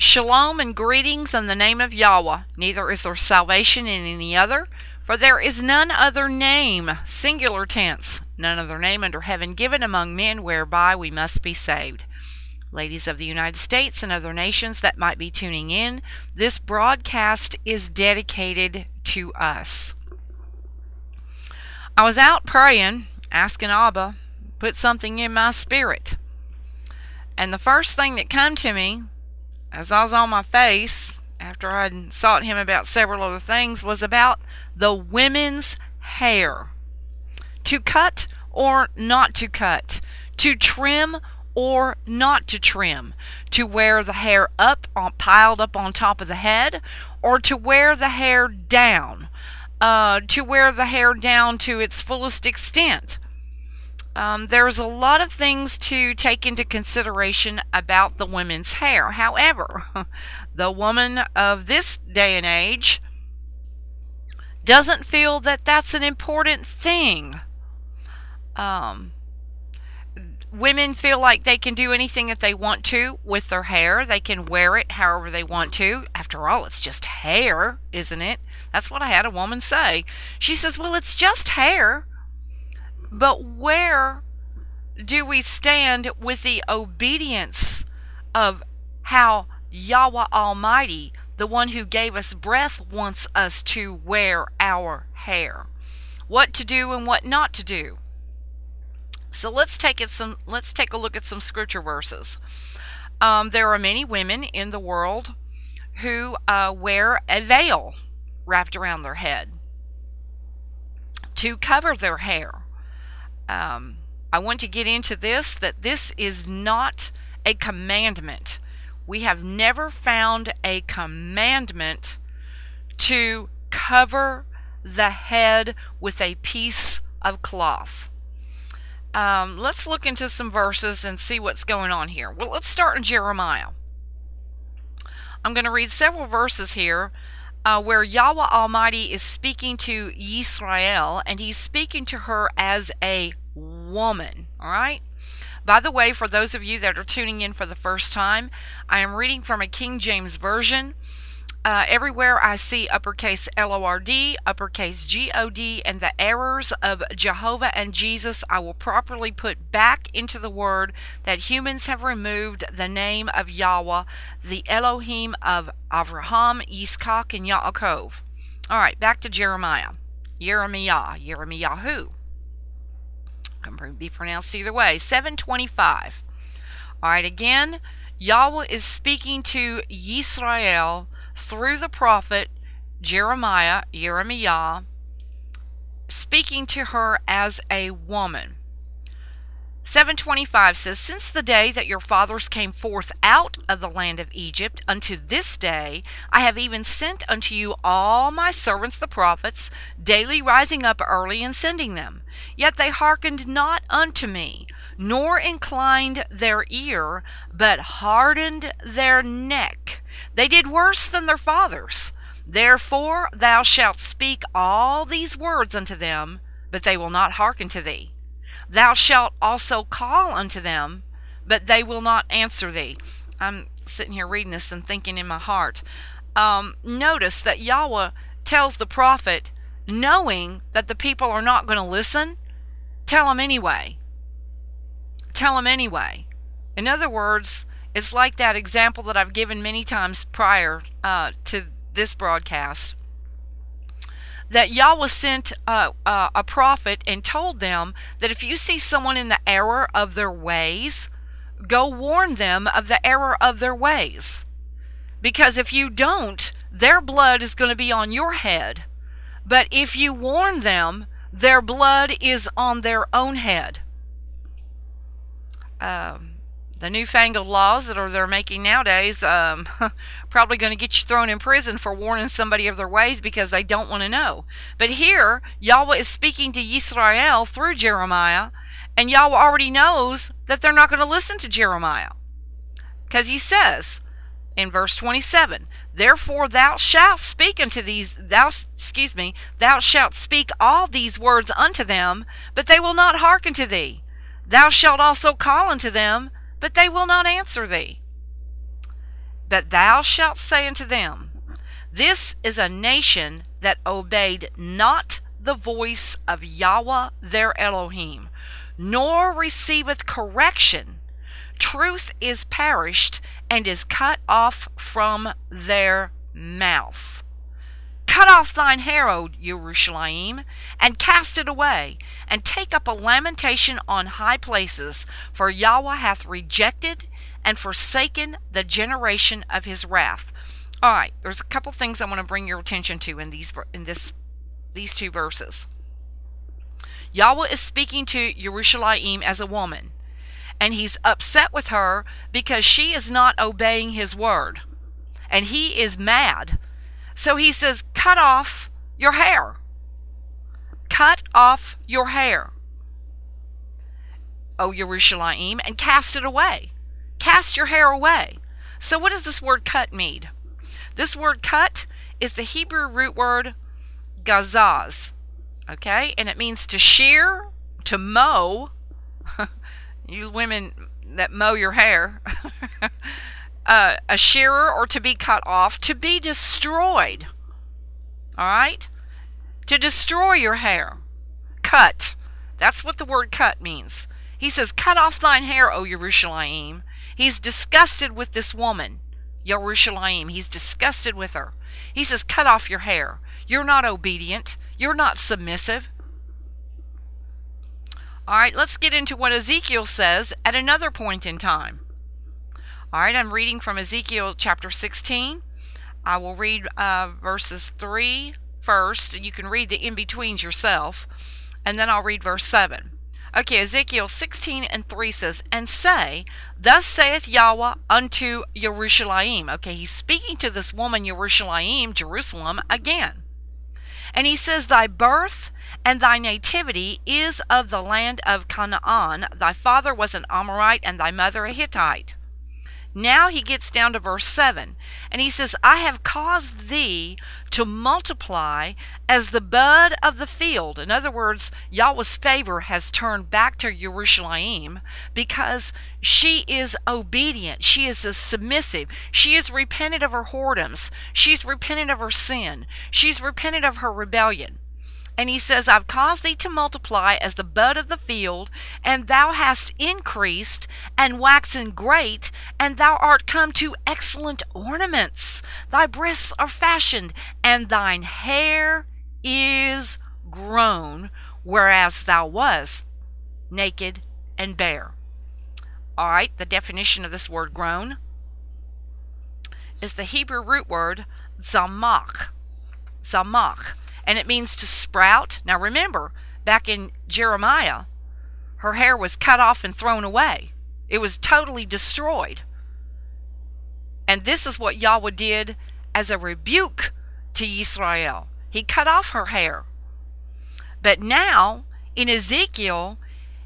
Shalom and greetings in the name of Yahweh. Neither is there salvation in any other, for there is none other name, singular tense, none other name under heaven given among men whereby we must be saved. Ladies of the United States and other nations that might be tuning in, this broadcast is dedicated to us. I was out praying, asking Abba, put something in my spirit. And the first thing that came to me, as I was on my face, after I had sought him about several other things, was about the women's hair. To cut or not to cut. To trim or not to trim. To wear the hair up, piled up on top of the head, or to wear the hair down. To wear the hair down to its fullest extent. There's a lot of things to take into consideration about the women's hair. However, the woman of this day and age doesn't feel that that's an important thing. Women feel like they can do anything that they want to with their hair. They can wear it however they want to. After all, it's just hair, isn't it? That's what I had a woman say. She says, well, it's just hair. But where do we stand with the obedience of how Yahweh Almighty, the one who gave us breath, wants us to wear our hair? What to do and what not to do. So let's take a look at some scripture verses. There are many women in the world who wear a veil wrapped around their head to cover their hair. I want to get into this, that this is not a commandment. We have never found a commandment to cover the head with a piece of cloth. Let's look into some verses and see what's going on here. Well, let's start in Jeremiah. I'm going to read several verses here where Yahweh Almighty is speaking to Yisrael, and he's speaking to her as a woman. All right. By the way, for those of you that are tuning in for the first time, I am reading from a King James Version. Everywhere I see uppercase L-O-R-D, uppercase G-O-D, and the errors of Jehovah and Jesus, I will properly put back into the word that humans have removed the name of Yahweh, the Elohim of Avraham, Isaac, and Ya'akov. All right, back to Jeremiah. Yeremiah. Can be pronounced either way. 7:25. All right, again, Yahweh is speaking to Yisrael through the prophet Jeremiah, Yeremiah, speaking to her as a woman. 7:25 says, since the day that your fathers came forth out of the land of Egypt unto this day, I have even sent unto you all my servants the prophets, daily rising up early and sending them. Yet they hearkened not unto me, nor inclined their ear, but hardened their neck. They did worse than their fathers. Therefore thou shalt speak all these words unto them, but they will not hearken to thee. Thou shalt also call unto them, but they will not answer thee. I'm sitting here reading this and thinking in my heart. Notice that Yahweh tells the prophet, knowing that the people are not going to listen, tell them anyway. Tell them anyway. In other words, it's like that example that I've given many times prior to this broadcast, that Yahweh sent a prophet and told them that if you see someone in the error of their ways, go warn them of the error of their ways. Because if you don't, their blood is going to be on your head. But if you warn them, their blood is on their own head. The newfangled laws that they're making nowadays probably going to get you thrown in prison for warning somebody of their ways because they don't want to know. But here, Yahweh is speaking to Yisrael through Jeremiah, and Yahweh already knows that they're not going to listen to Jeremiah. Because he says in verse 27, therefore thou shalt speak unto these, thou shalt speak all these words unto them, but they will not hearken to thee. Thou shalt also call unto them, but they will not answer thee. But thou shalt say unto them, This is a nation that obeyed not the voice of Yahweh their Elohim, nor receiveth correction. Truth is perished and is cut off from their mouth. Cut off thine hair, O Yerushalayim, and cast it away, and take up a lamentation on high places, for Yahweh hath rejected and forsaken the generation of his wrath. All right, there's a couple things I want to bring your attention to in these two verses. Yahweh is speaking to Yerushalayim as a woman, and he's upset with her because she is not obeying his word, and he is mad. So he says, cut off your hair. Cut off your hair, O Yerushalayim, and cast it away. Cast your hair away. So what does this word cut mean? This word cut is the Hebrew root word gazaz, okay? And it means to shear, to mow. You women that mow your hair. A shearer, or to be cut off, to be destroyed. All right? To destroy your hair. Cut. That's what the word cut means. He says, cut off thine hair, O Yerushalayim. He's disgusted with this woman, Yerushalayim. He's disgusted with her. He says, cut off your hair. You're not obedient. You're not submissive. All right, let's get into what Ezekiel says at another point in time. All right, I'm reading from Ezekiel chapter 16. I will read verses 3 first. You can read the in-betweens yourself. And then I'll read verse 7. Okay, Ezekiel 16 and 3 says, And say, Thus saith Yahweh unto Yerushalayim. Okay, he's speaking to this woman, Yerushalayim, Jerusalem, again. And he says, Thy birth and thy nativity is of the land of Canaan. Thy father was an Amorite, and thy mother a Hittite. Now he gets down to verse 7. And he says, I have caused thee to multiply as the bud of the field. In other words, Yahweh's favor has turned back to Yerushalayim because she is obedient. She is submissive. She is repentant of her whoredoms. She's repentant of her sin. She's repentant of her rebellion. And he says, I've caused thee to multiply as the bud of the field, and thou hast increased and waxen great, and thou art come to excellent ornaments. Thy breasts are fashioned, and thine hair is grown, whereas thou wast naked and bare. All right, the definition of this word grown is the Hebrew root word zamach. Zamach. And it means to sprout. Now remember, back in Jeremiah, her hair was cut off and thrown away. It was totally destroyed. And this is what Yahweh did as a rebuke to Yisrael. He cut off her hair. But now, in Ezekiel,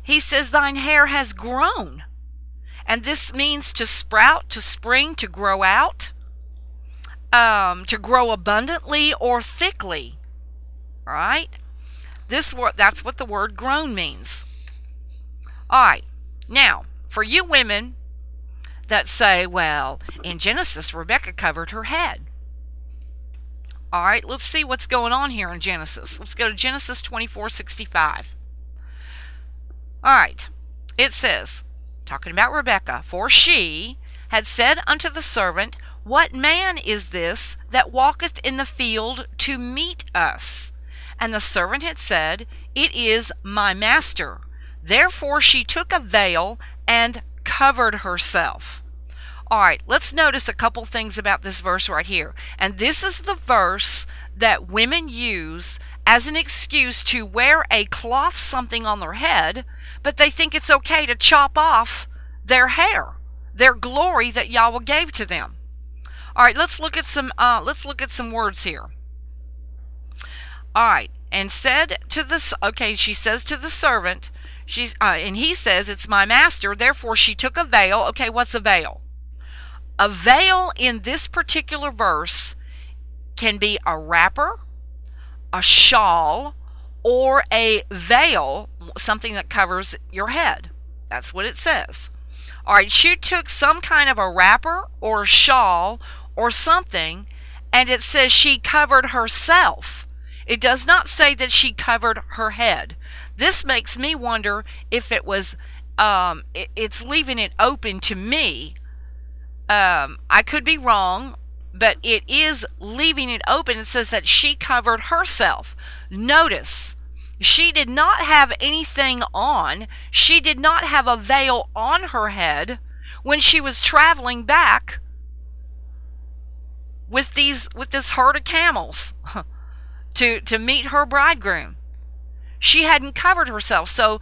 he says, Thine hair has grown. And this means to sprout, to spring, to grow out, to grow abundantly or thickly. All right, this word, that's what the word grown means. All right, now for you women that say, well, in Genesis Rebecca covered her head. All right, let's see what's going on here in Genesis. Let's go to Genesis 24:65. All right, it says, talking about Rebecca, for she had said unto the servant, What man is this that walketh in the field to meet us? And the servant had said, It is my master. Therefore she took a veil and covered herself. All right, let's notice a couple things about this verse right here. And this is the verse that women use as an excuse to wear a cloth something on their head, but they think it's okay to chop off their hair, their glory that Yahweh gave to them. All right, let's look at some words here. All right, and said to this, okay, she says to the servant, and he says, it's my master, therefore she took a veil. Okay, what's a veil? A veil in this particular verse can be a wrapper, a shawl, or a veil, something that covers your head. That's what it says. All right, she took some kind of a wrapper or shawl or something, and it says she covered herself. It does not say that she covered her head. This makes me wonder if it was, it's leaving it open to me. I could be wrong, but it is leaving it open. It says that she covered herself. Notice, she did not have anything on. She did not have a veil on her head when she was traveling back with this herd of camels to meet her bridegroom. She hadn't covered herself. So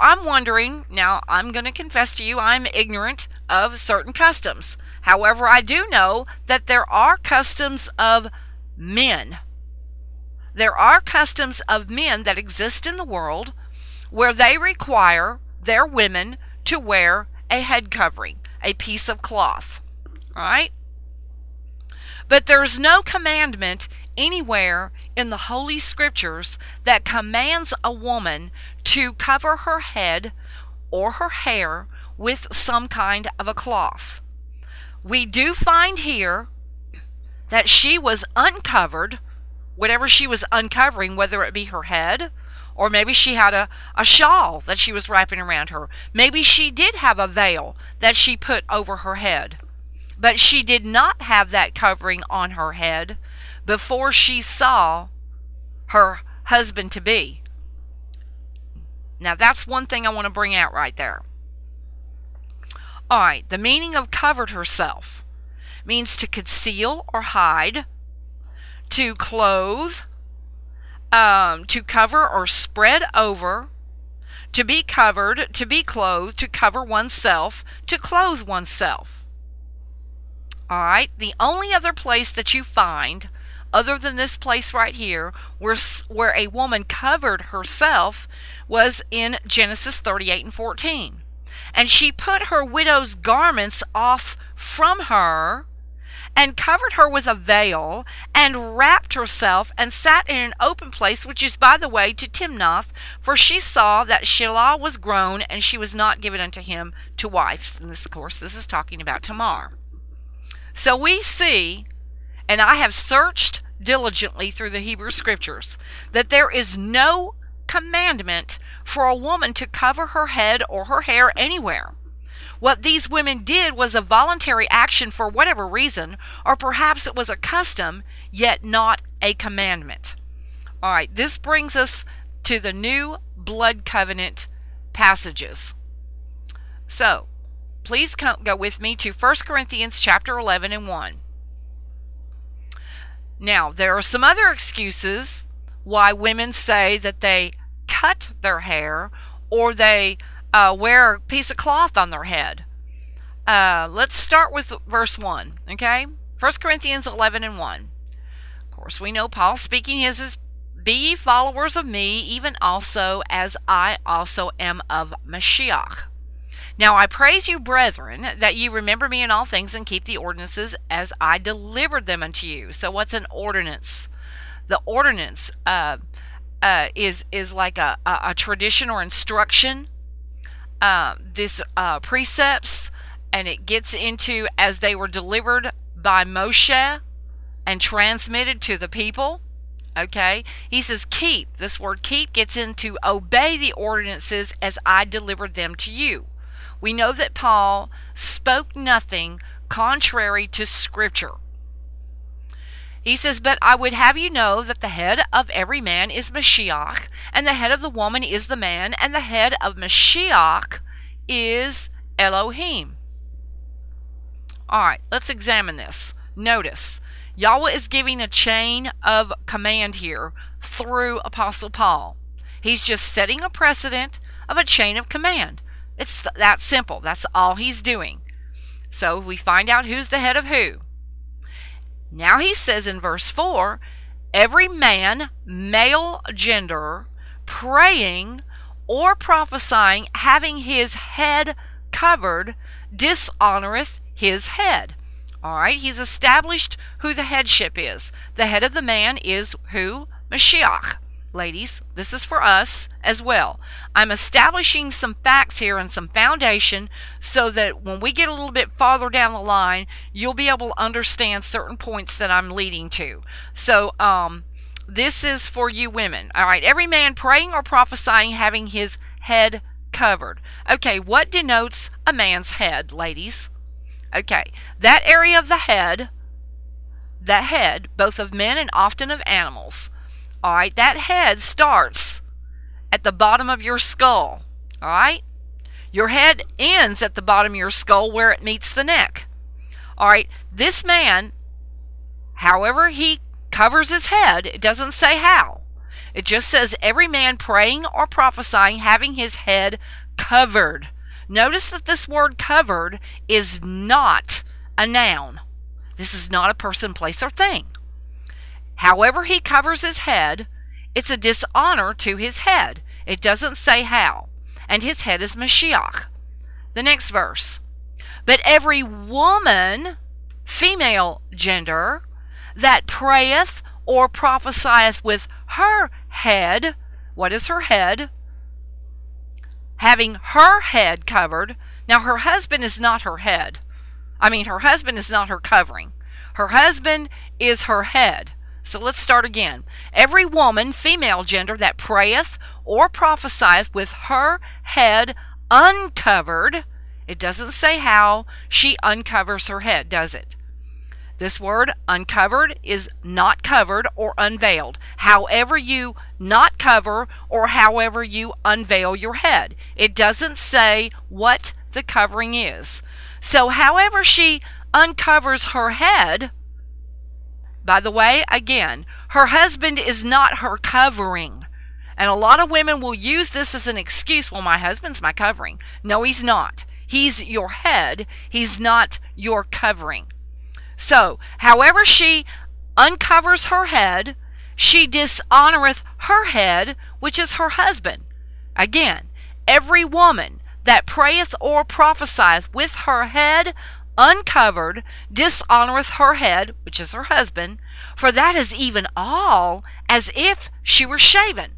I'm wondering, now I'm going to confess to you, I'm ignorant of certain customs. However, I do know that there are customs of men. There are customs of men that exist in the world where they require their women to wear a head covering, a piece of cloth, all right? But there's no commandment anywhere in the Holy Scriptures that commands a woman to cover her head or her hair with some kind of a cloth. We do find here that she was uncovered, whatever she was uncovering, whether it be her head, or maybe she had a shawl that she was wrapping around her. Maybe she did have a veil that she put over her head, but she did not have that covering on her head before she saw her husband-to-be. Now, that's one thing I want to bring out right there. All right, the meaning of covered herself means to conceal or hide, to clothe, to cover or spread over, to be covered, to be clothed, to cover oneself, to clothe oneself. All right, the only other place that you find, other than this place right here, where a woman covered herself, was in Genesis 38:14. And she put her widow's garments off from her, and covered her with a veil, and wrapped herself, and sat in an open place, which is by the way to Timnath, for she saw that Shelah was grown, and she was not given unto him to wife. And this, of course, this is talking about Tamar. So we see, and I have searched diligently through the Hebrew Scriptures, that there is no commandment for a woman to cover her head or her hair anywhere. What these women did was a voluntary action for whatever reason, or perhaps it was a custom, yet not a commandment. All right, this brings us to the new blood covenant passages. So, please go with me to 1 Corinthians chapter 11:1. Now, there are some other excuses why women say that they cut their hair or they wear a piece of cloth on their head. Let's start with verse 1, okay? 1 Corinthians 11:1. Of course, we know Paul speaking is, "Be ye followers of me, even also as I also am of Mashiach. Now I praise you, brethren, that you remember me in all things and keep the ordinances as I delivered them unto you." So what's an ordinance? The ordinance is like a tradition or instruction, precepts, and it gets into as they were delivered by Moshe and transmitted to the people. Okay, he says keep. This word keep gets into obey the ordinances as I delivered them to you. We know that Paul spoke nothing contrary to Scripture. He says, "But I would have you know that the head of every man is Mashiach, and the head of the woman is the man, and the head of Mashiach is Elohim." All right, let's examine this. Notice, Yahweh is giving a chain of command here through Apostle Paul. He's just setting a precedent of a chain of command. It's that simple. That's all he's doing. So we find out who's the head of who. Now he says in verse 4, "Every man, male gender, praying or prophesying, having his head covered, dishonoreth his head." All right, he's established who the headship is. The head of the man is who? Mashiach. ladies, this is for us as well. I'm establishing some facts here and some foundation so that when we get a little bit farther down the line, you'll be able to understand certain points that I'm leading to. So, this is for you women. All right. Every man praying or prophesying having his head covered. Okay. What denotes a man's head, ladies? Okay. That area of the head, both of men and often of animals. All right. That head starts at the bottom of your skull. All right. Your head ends at the bottom of your skull where it meets the neck. All right. This man, however he covers his head, it doesn't say how. It just says every man praying or prophesying having his head covered. Notice that this word covered is not a noun. This is not a person, place, or thing. However he covers his head, it's a dishonor to his head. It doesn't say how. And his head is Mashiach. The next verse. But every woman, female gender, that prayeth or prophesieth with her head, what is her head? Having her head covered. Now her husband is not her head. I mean, her husband is not her covering. Her husband is her head. So let's start again. Every woman, female gender, that prayeth or prophesieth with her head uncovered. It doesn't say how she uncovers her head, does it? This word uncovered is not covered or unveiled. However you not cover or however you unveil your head. It doesn't say what the covering is. So however she uncovers her head, by the way, again, her husband is not her covering. And a lot of women will use this as an excuse. Well, my husband's my covering. No, he's not. He's your head. He's not your covering. So, however she uncovers her head, she dishonoreth her head, which is her husband. Again, every woman that prayeth or prophesieth with her head uncovered dishonoreth her head, which is her husband, for that is even all as if she were shaven.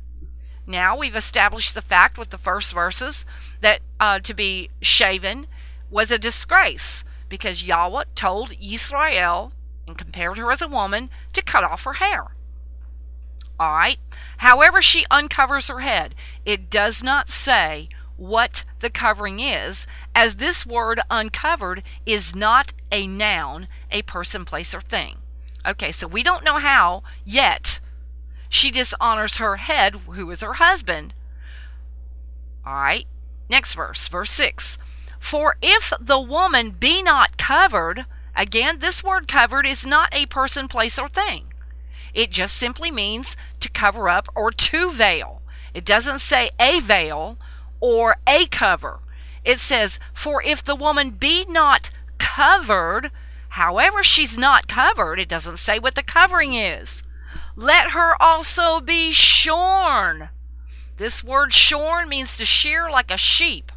Now, we've established the fact with the first verses that to be shaven was a disgrace, because Yahweh told Yisrael and compared her as a woman to cut off her hair. All right. However she uncovers her head, it does not say what the covering is, as this word uncovered is not a noun, a person, place, or thing. Okay, so we don't know how yet she dishonors her head, who is her husband. All right. Next verse, verse 6. For if the woman be not covered, again, this word covered is not a person, place, or thing. It just simply means to cover up or to veil. It doesn't say a veil or a cover. It says, for if the woman be not covered, however she's not covered, it doesn't say what the covering is. Let her also be shorn. This word shorn means to shear like a sheep,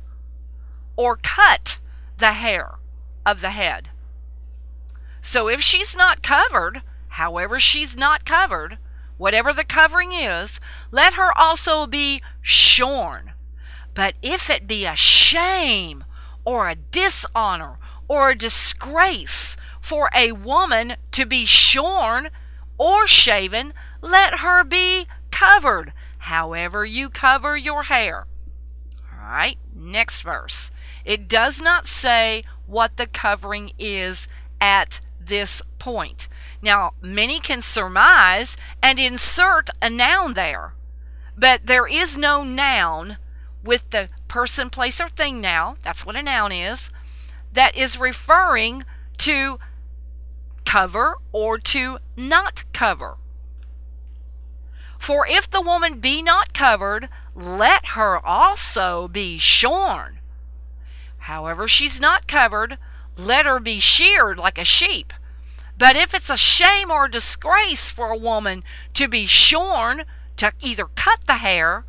or cut the hair of the head. So if she's not covered, however she's not covered, whatever the covering is, let her also be shorn. But if it be a shame or a dishonor or a disgrace for a woman to be shorn or shaven, let her be covered, however you cover your hair. All right, next verse. It does not say what the covering is at this point. Now, many can surmise and insert a noun there, but there is no noun with the person, place, or thing now. That's what a noun is. That is referring to cover or to not cover. For if the woman be not covered, let her also be shorn. However she's not covered, let her be sheared like a sheep. But if it's a shame or a disgrace for a woman to be shorn, to either cut the hair.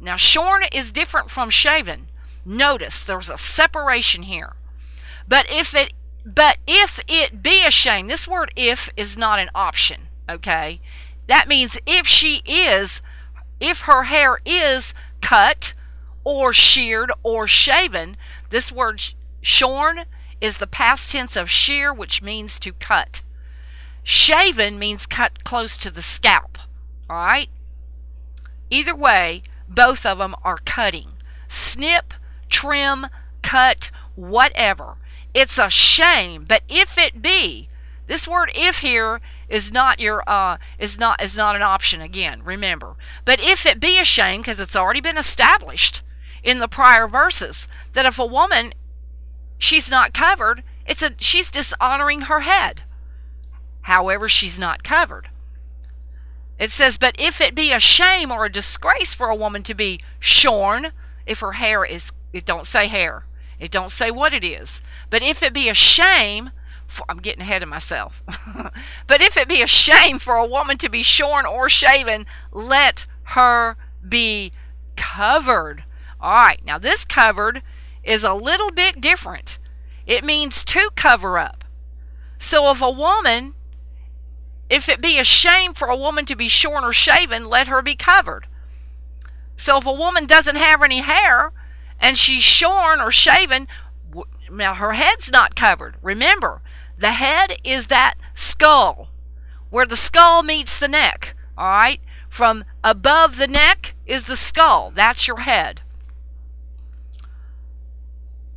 Now, shorn is different from shaven. Notice there's a separation here. But if it be a shame, this word if is not an option, okay? That means if she is If her hair is cut or sheared or shaven, this word shorn is the past tense of shear, which means to cut. Shaven means cut close to the scalp, all right? Either way, both of them are cutting. Snip, trim, cut, whatever. It's a shame, but if it be, this word if here is not your is not an option again, remember. But if it be a shame, because it's already been established in the prior verses that if a woman, she's not covered, she's dishonoring her head. However, she's not covered. It says, but if it be a shame or a disgrace for a woman to be shorn, if her hair is, it don't say hair, it don't say what it is, but if it be a shame, I'm getting ahead of myself, but if it be a shame for a woman to be shorn or shaven, let her be covered. All right, now this covered is a little bit different. It means to cover up. So if a woman, if it be a shame for a woman to be shorn or shaven, let her be covered. So if a woman doesn't have any hair and she's shorn or shaven, now her head's not covered. Remember, the head is that skull, where the skull meets the neck, all right? From above the neck is the skull. That's your head.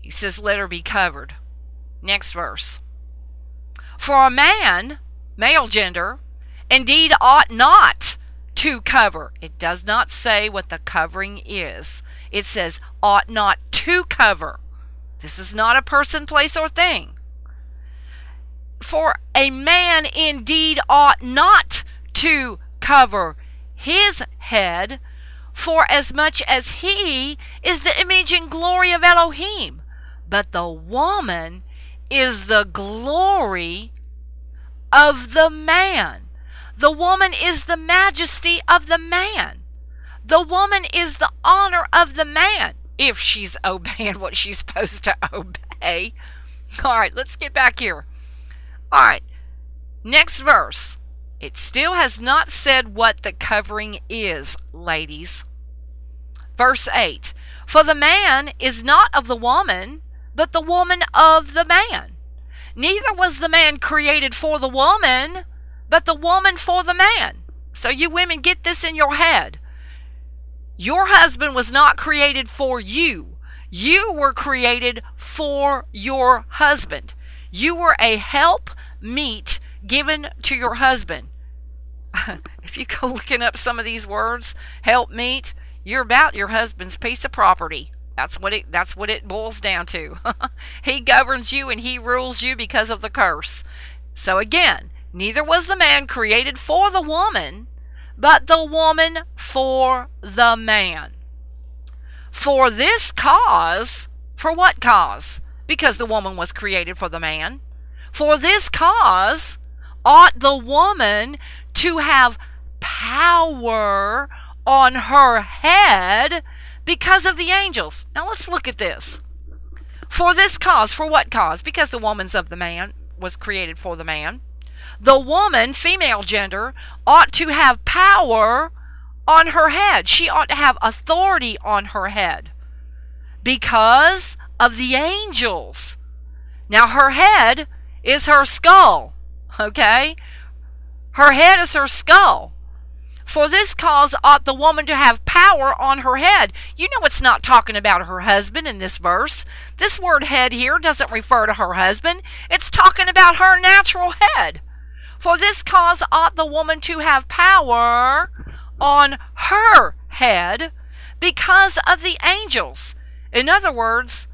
He says, let her be covered. Next verse. For a man, male gender, indeed ought not to cover. It does not say what the covering is. It says ought not to cover. This is not a person, place, or thing. For a man indeed ought not to cover his head, for as much as he is the image and glory of Elohim, but the woman is the glory of the man. The woman is the majesty of the man. The woman is the honor of the man, if she's obeying what she's supposed to obey. All right, let's get back here. All right, next verse. It still has not said what the covering is, ladies. Verse 8, for the man is not of the woman, but the woman of the man. Neither was the man created for the woman, but the woman for the man. So you women, get this in your head. Your husband was not created for you. You were created for your husband. You were a helpmeet given to your husband. If you go looking up some of these words, helpmeet, you're about your husband's piece of property. That's what it boils down to. He governs you and he rules you because of the curse. So again, neither was the man created for the woman, but the woman for the man. For this cause, for what cause? Because the woman was created for the man. For this cause ought the woman to have power on her head, because of the angels. Now let's look at this. For this cause, for what cause? Because the woman's of the man, was created for the man. The woman, female gender, ought to have power on her head. She ought to have authority on her head because of the angels. Now her head is her skull, okay? Her head is her skull. For this cause ought the woman to have power on her head. You know it's not talking about her husband in this verse. This word head here doesn't refer to her husband. It's talking about her natural head. For this cause ought the woman to have power on her head because of the angels. In other words,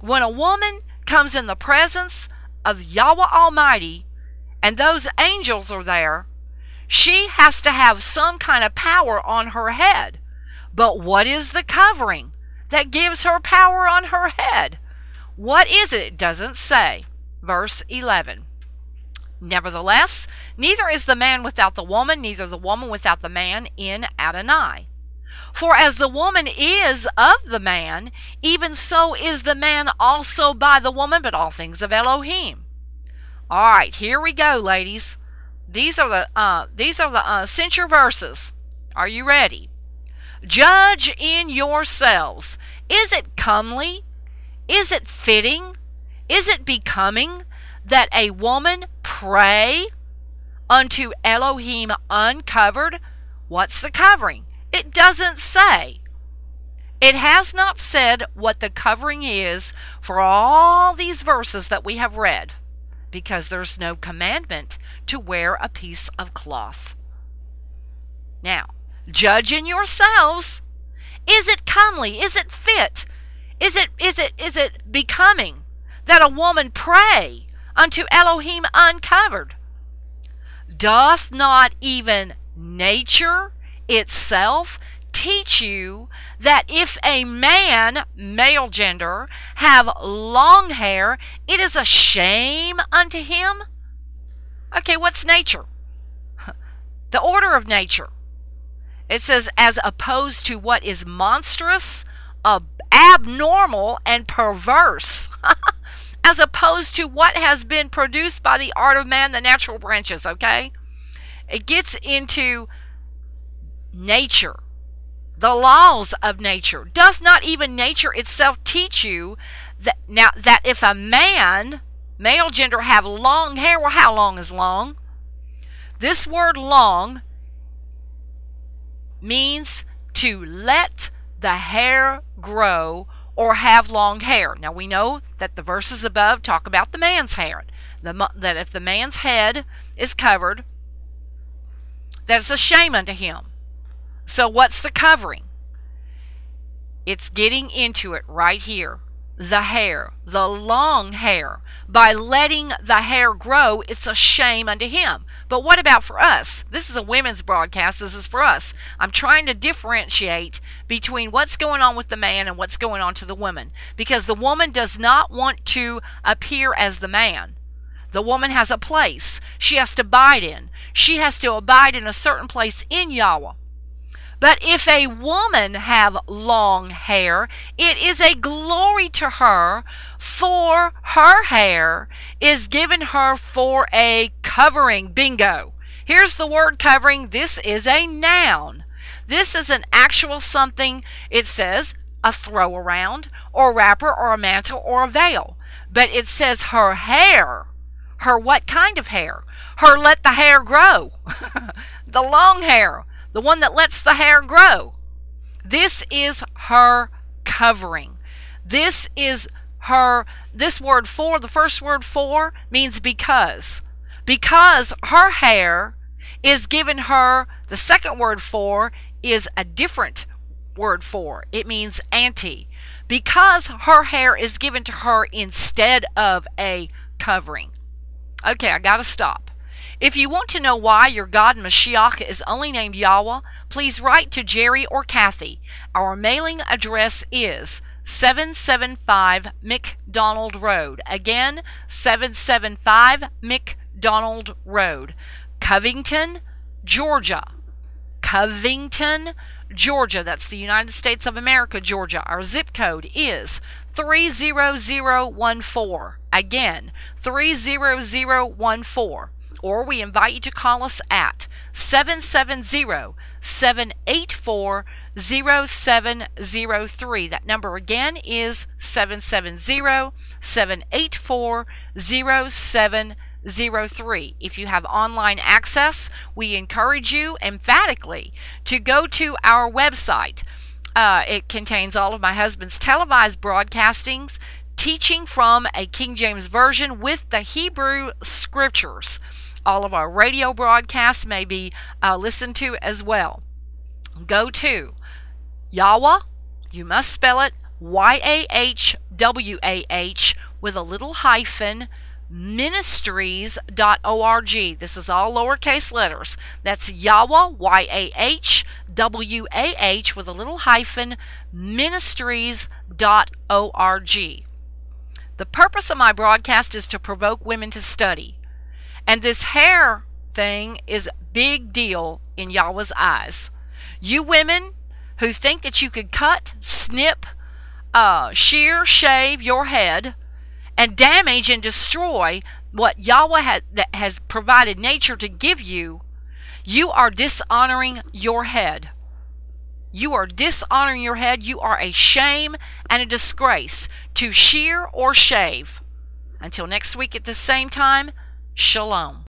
when a woman comes in the presence of Yahweh Almighty and those angels are there, she has to have some kind of power on her head. But what is the covering that gives her power on her head? What is it? It doesn't say. Verse 11. Nevertheless, neither is the man without the woman, neither the woman without the man in Adonai. For as the woman is of the man, even so is the man also by the woman, but all things of Elohim. All right, here we go, ladies. These are the censure verses. Are you ready? Judge in yourselves. Is it comely? Is it fitting? Is it becoming that a woman pray unto Elohim uncovered? What's the covering? It doesn't say. It has not said what the covering is for all these verses that we have read, because there's no commandment to wear a piece of cloth. Now, judge in yourselves. Is it comely? Is it fit? Is it becoming that a woman pray unto Elohim uncovered? Doth not even nature itself teach you that if a man, male gender, have long hair, it is a shame unto him? Okay, what's nature? The order of nature. It says, as opposed to what is monstrous, abnormal, and perverse. As opposed to what has been produced by the art of man, the natural branches, okay? It gets into nature, the laws of nature. Doth not even nature itself teach you that, now, that if a man, male gender, have long hair, well, how long is long? This word long means to let the hair grow or have long hair. Now we know that the verses above talk about the man's hair. That if the man's head is covered, that's a shame unto him. So what's the covering? It's getting into it right here. The hair, the long hair. By letting the hair grow, it's a shame unto him. But what about for us? This is a women's broadcast. This is for us. I'm trying to differentiate between what's going on with the man and what's going on to the woman. Because the woman does not want to appear as the man. The woman has a place she has to abide in. She has to abide in a certain place in Yahweh. But if a woman have long hair, it is a glory to her, for her hair is given her for a covering. Bingo. Here's the word covering. This is a noun. This is an actual something. It says a throw around or wrapper or a mantle or a veil. But it says her hair. Her what kind of hair? Her let the hair grow. The long hair. The one that lets the hair grow. This is her covering. This is her, this word for, the first word for means because. Because her hair is given her, the second word for is a different word for. It means anti. Because her hair is given to her instead of a covering. Okay, I gotta stop. If you want to know why your God Mashiach is only named Yahweh, please write to Jerry or Kathy. Our mailing address is 775 McDonald Road. Again, 775 McDonald Road, Covington, Georgia. Covington, Georgia. That's the United States of America, Georgia. Our zip code is 30014. Again, 30014. Or we invite you to call us at 770-784-0703. That number again is 770-784-0703. If you have online access, we encourage you emphatically to go to our website. It contains all of my husband's televised broadcastings, teaching from a King James Version with the Hebrew Scriptures. All of our radio broadcasts may be listened to as well. Go to Yahweh, you must spell it YAHWAH with a little hyphen, ministries.org. This is all lowercase letters. That's Yahweh, YAHWAH with a little hyphen, ministries.org. The purpose of my broadcast is to provoke women to study. And this hair thing is a big deal in Yahweh's eyes. You women who think that you could cut, snip, shear, shave your head and damage and destroy what Yahweh has provided nature to give you, you are dishonoring your head. You are dishonoring your head. You are a shame and a disgrace to shear or shave. Until next week at the same time, shalom.